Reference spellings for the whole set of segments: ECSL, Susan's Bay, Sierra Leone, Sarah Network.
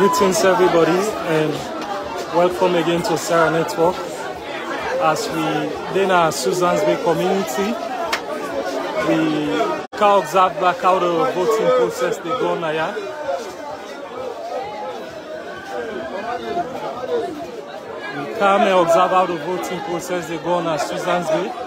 Greetings everybody, and welcome again to Sarah Network as we then our Susan's Bay community. We can observe back how the voting process they go on here. We can observe how the voting process they go on at Susan's Bay.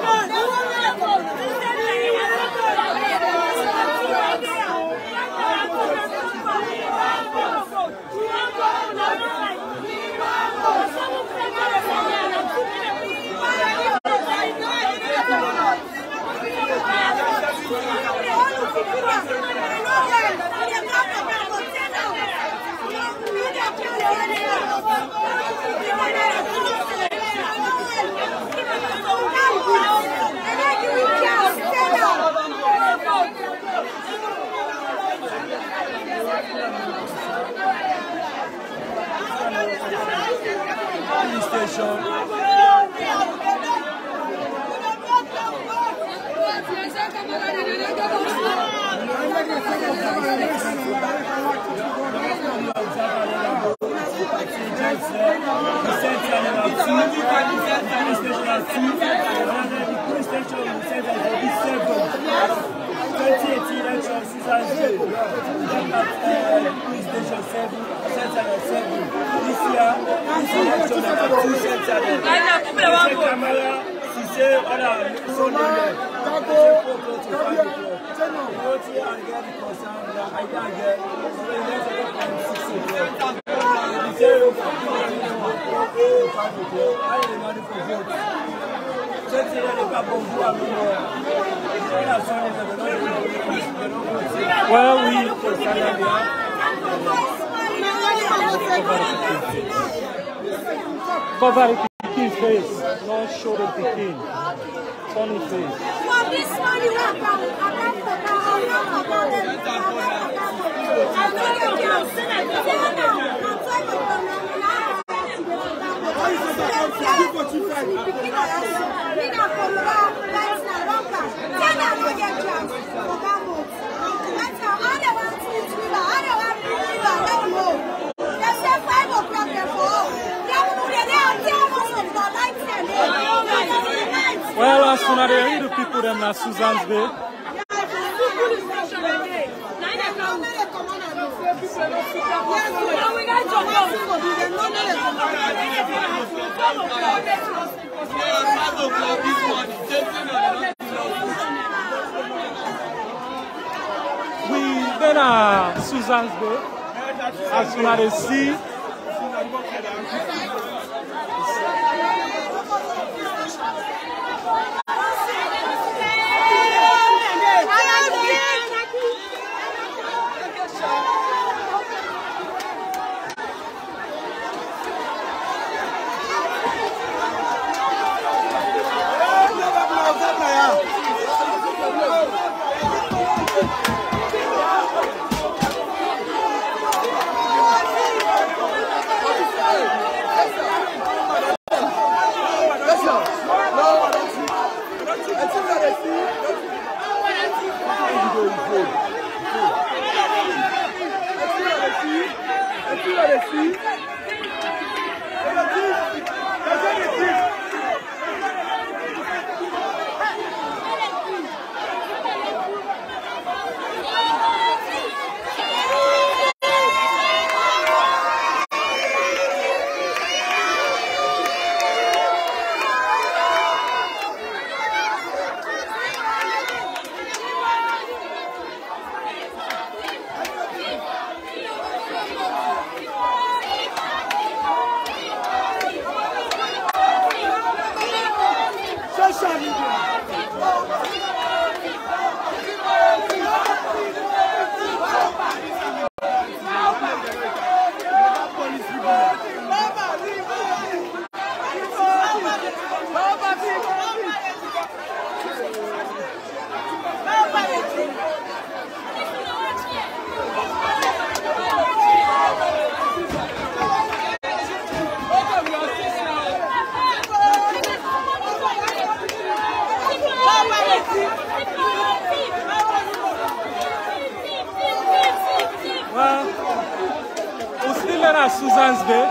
are at Susan's Bay.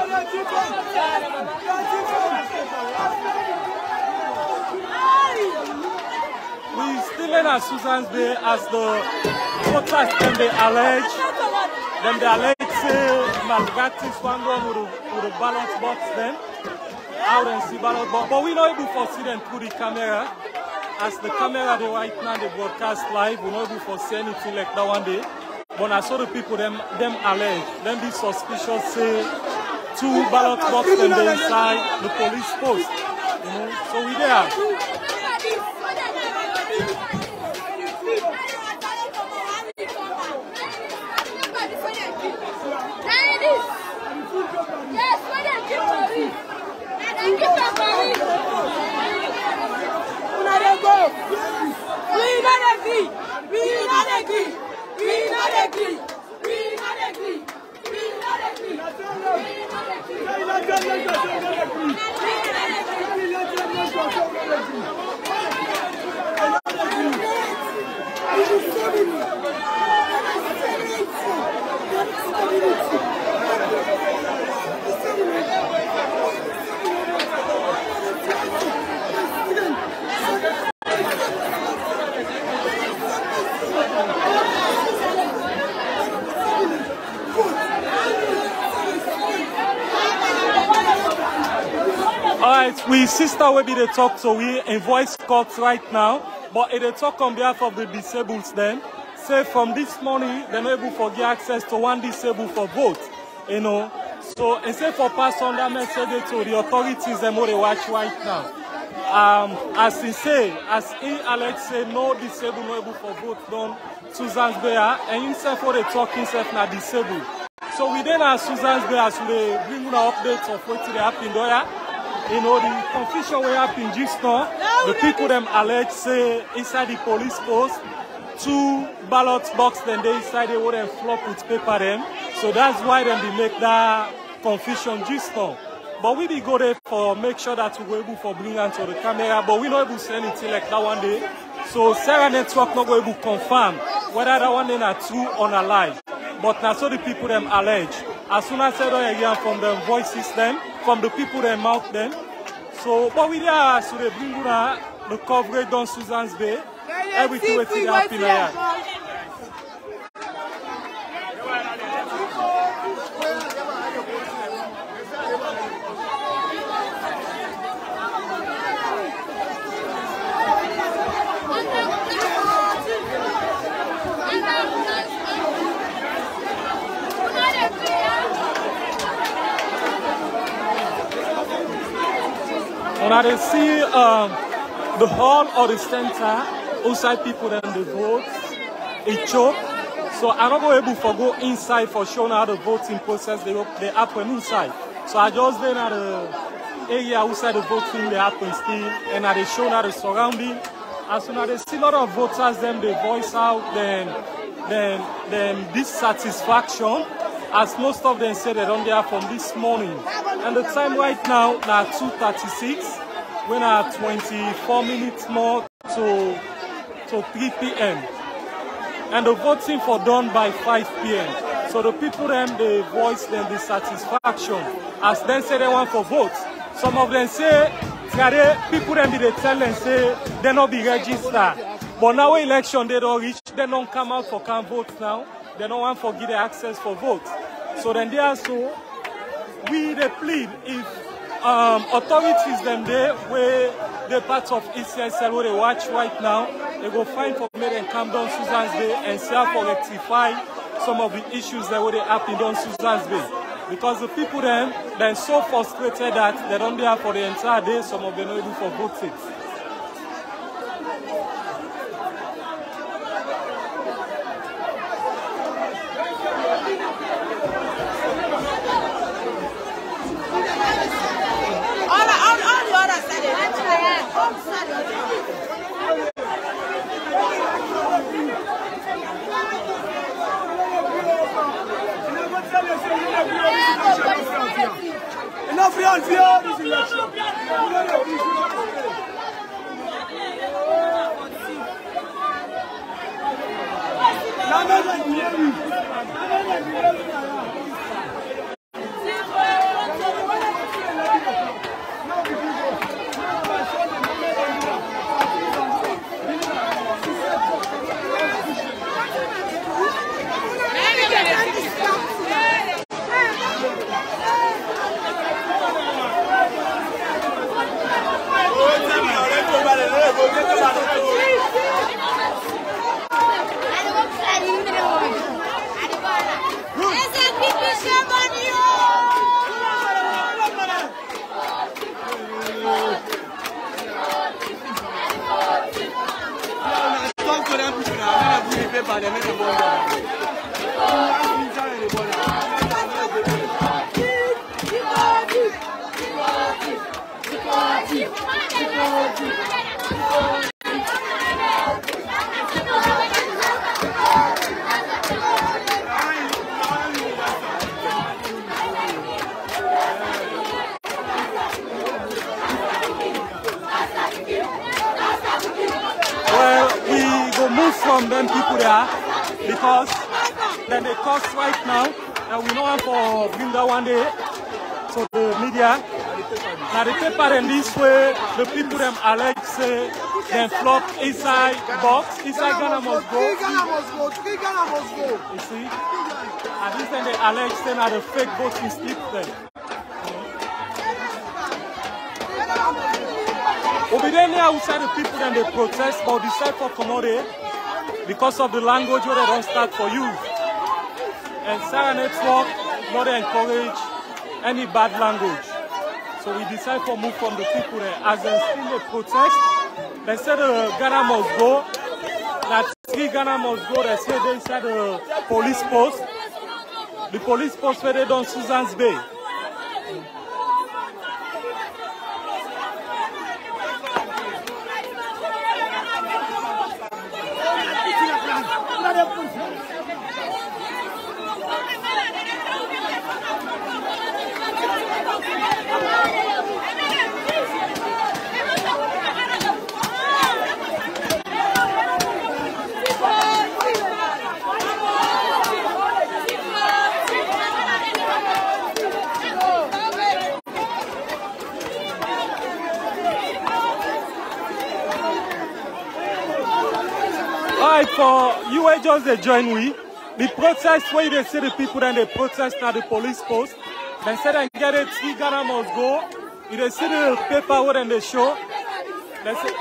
We still in at Susan's Bay as the protest and they allege malpractice one with a ballot box then. Out and see ballot box. But we not able to see them through the camera. As the camera they right now they broadcast live, we not able to see anything like that one day. But I saw the people them alleged, them be suspicious say two ballot boxes and they inside the police post. You know? So we there. We sister will be the talk, so we in voice court right now. But it a talk on behalf of the disabled then. Say from this morning, they're not able to get access to one disabled for vote. You know. So instead for pass on that message to the authorities and what they watch right now. As he say, as he Alex say, no disabled not able for vote done Susan's Bay, and himself for the talk himself not disabled. So we then ask Susan's Bay as we bring an update of what they happened there. You know, the confusion we have in Giston, the people them alleged say inside the police post, two ballot box then they inside they would have flop with paper them. So that's why them they make that confusion Giston. But we be go there for make sure that we were able to bring them to the camera, but we not able to say anything like that one day. So Sarah Network not able to confirm whether that one then are true or not live. But now so the people them allege. As soon as I said again from the voices them, from the people them mouth them. So but we there so they bring the coverage on Susan's Bay. Everything we see happening here. Now they see the hall or the center, outside people and the vote, it choke. So I'm not able to go inside for showing how the voting process they happen inside. So I just then at the area outside the voting they happen still, and I they show now the surrounding. As soon as they see a lot of voters, them they voice out then dissatisfaction. As most of them say they don't there from this morning. And the time right now now 2:36. We're now 24 minutes more to 3 p.m. And the voting for done by 5 p.m. So the people them they voice their dissatisfaction. As them say they want for vote. Some of them say people them they tell them say they not be registered. But now election they don't reach, they don't come out for can't vote now. They don't want to give the access for votes. So then they are so, we they plead if authorities them there where they're part of ECSL where they watch right now, they go find for me and come down Susan's Bay and see how to rectify some of the issues that were happening down Susan's Bay. Because the people them, they're so frustrated that they don't there for the entire day, some of them not even for voting. From them people there, because then they cost right now, and we know them for bring that one day to the media. Now the paper in this way, the people them elect say they flock inside box, inside Ghana must go. You see, at least then they elect say now the fake vote is deep then. Over there outside the people then they protest, but decide for Komode. Because of the language where they don't start for you. And Sarah Network not encourage any bad language. So we decide to move from the people there. As they still they protest, they say the Ghana must go. That three Ghana must go, they say they inside the police post. The police post where they done Susan's Bay. Just they join we. The protest where they see the people and they protest at the police post. They said and get it, three Ghana must go. If they see the paper where they show, they say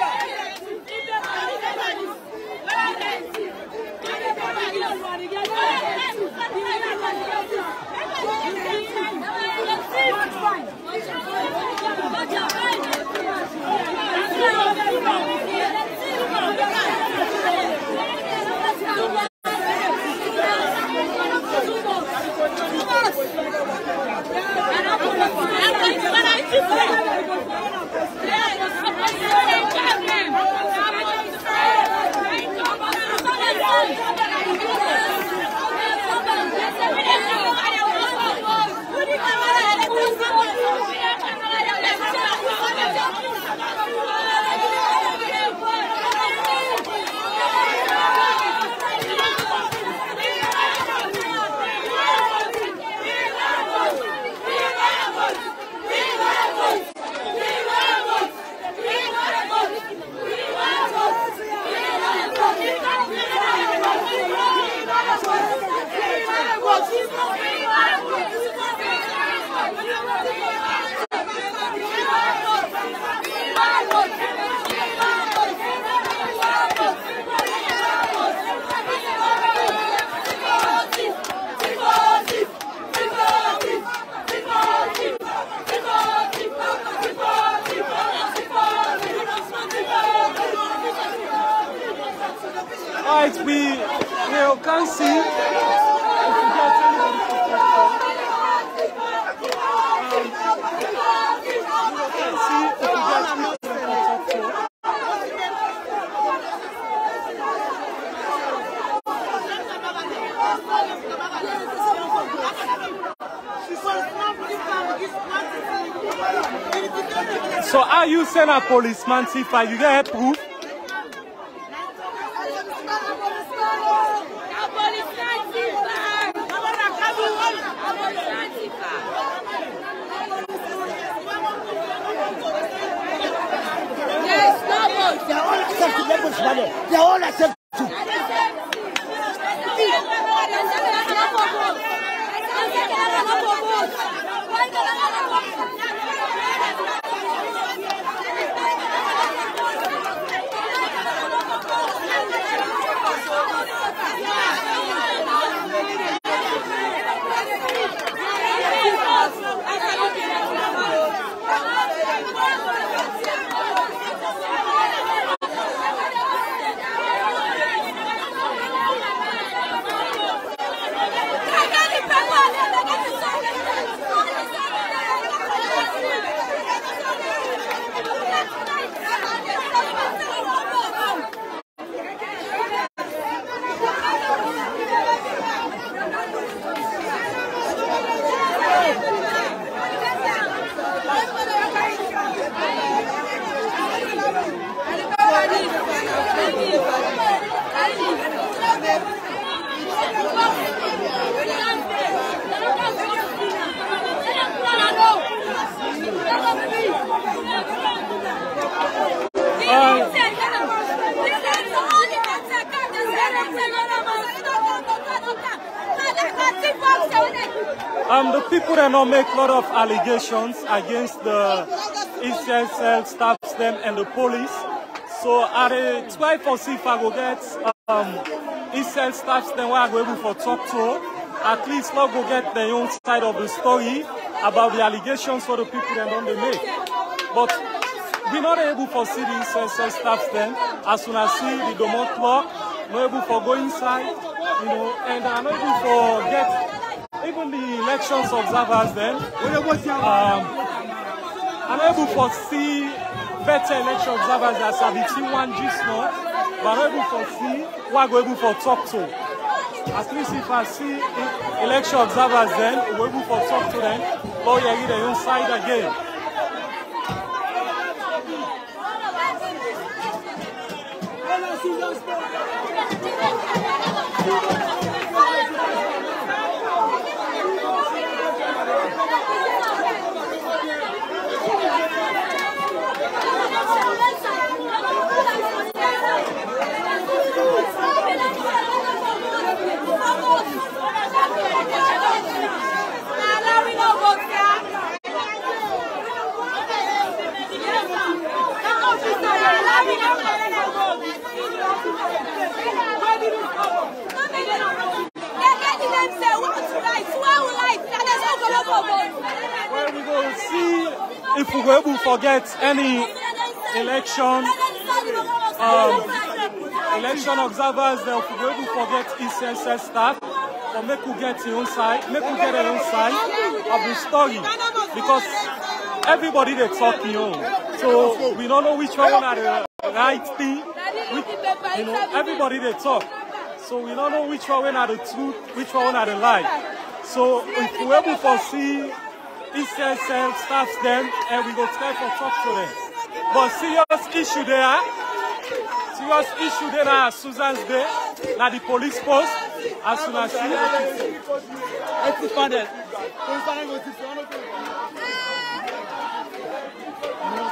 So are you send a policeman see if you get a proof? They all accept you. The people that now make a lot of allegations against the ECSL staff them and the police. So I try to see if I go get ECSL staff them where I go able for talk to. At least not go get the own side of the story about the allegations for the people that don't make. But we're not able to see the ECSL staff them as soon as see the domo clock, not able for go inside, you know, and I'm not able for get even the elections observers then, I'm able to see better election observers as a T1 just now, but I'm able to see what we're able to talk to. At least if I see election observers then, we're able to talk to them, but you're either inside again. Well, we will see if we will forget any election observers, then if we will forget ECSL staff, or make we get the inside, make we get the inside of the story, because everybody they talk in own, so we don't know which one are the right thing. You know, everybody they talk, so we don't know which one are the truth, which one are the lie. So if we able to see ECSL staffs them, and we go try to talk to them. But serious issue there at Susan's Bay, at the police post, as soon as serious issue there at Susan's Bay,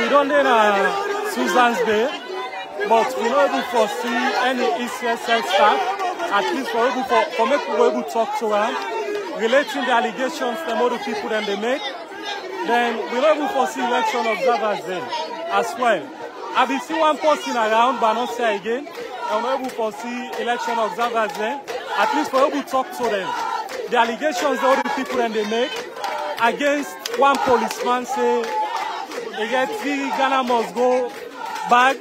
we don't in Susan's Bay, but we don't even foresee any ECSL staff, at least for make people able to talk to them, relating the allegations to other people than they make. Then we don't even foresee election observers then as well. I've been seeing one person around, but not say again, and we're able to foresee election observers then, at least for able to talk to them. The allegations that other people then they make against one policeman say, they get the Ghana must go back,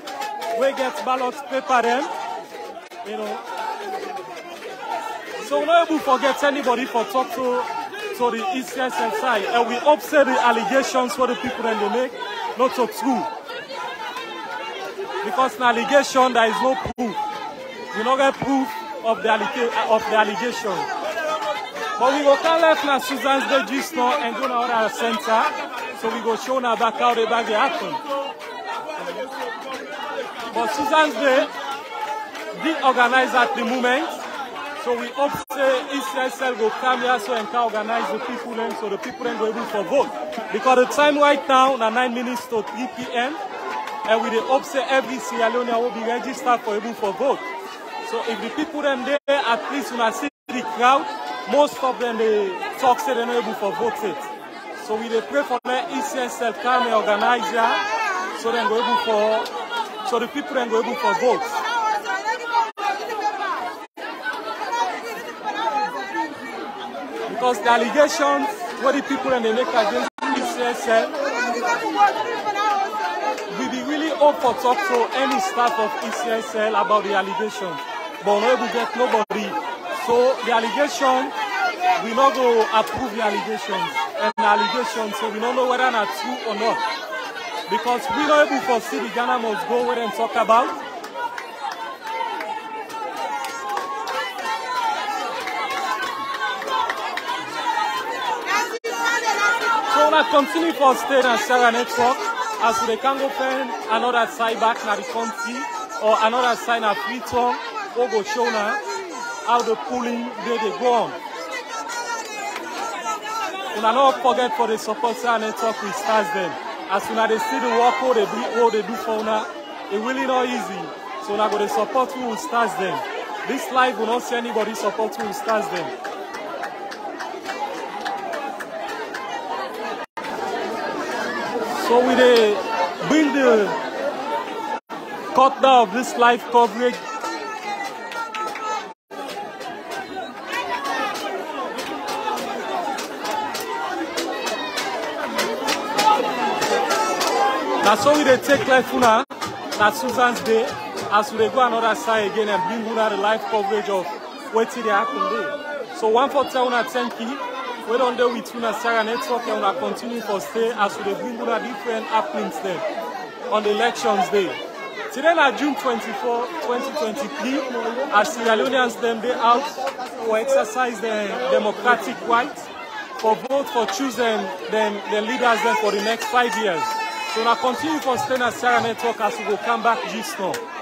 we get ballot paper them, you know. So we're not able to forget anybody for talk to the ECSL side, and we upset the allegations for the people that they make, not so true. Because an allegation, there is no proof. We don't get proof of the allegation. But we go come left now Susan's Bay store and go to our center, so we go show now back how they bag the action. But Susan's Bay did organize at the moment, so we hope say ECSL go come here so and can organize the people and so the people and go able for vote. Because the time right now now 9 minutes to 3 p.m. and we hope say every Sierra Leone will be registered for able for vote. So if the people them there at least when I see the crowd, most of them they talk say they're not able for vote it. So we pray for the ECSL come and organize here so then go able for so the people then go able for votes. Because the allegations what the people and they make against ECSL, we be really hope for talk to any staff of ECSL about the allegations, but we will get nobody. So the allegation, we not go approve the allegations and the allegations, so we don't know whether they're true or not. Because we not able to see the Ghana must go where and talk about. Continue for stay on Sarah Network as we can go find another side back in the country or another side of free town or go show now how the polling they go on. And not forget for the support Sarah Network we start them. As soon as they see the work or they do all they do for now, it really not easy. So now go the support who will start them. This live will not see anybody support who will start them. So we bring the cut down of this live coverage. That's how we take live now. That's Susan's Bay. As we go another side again and bring you the live coverage of what they happen there. So one for town at 10 key. We don't deal with Sarah Network and we continue for stay as we bring on different happenings there on the elections day. Today on June 24, 2023, as Sierra Leoneans them they out for exercise their democratic rights for vote for choosing the leaders then for the next 5 years. So we continue for stay on Sarah Network as we will come back just now.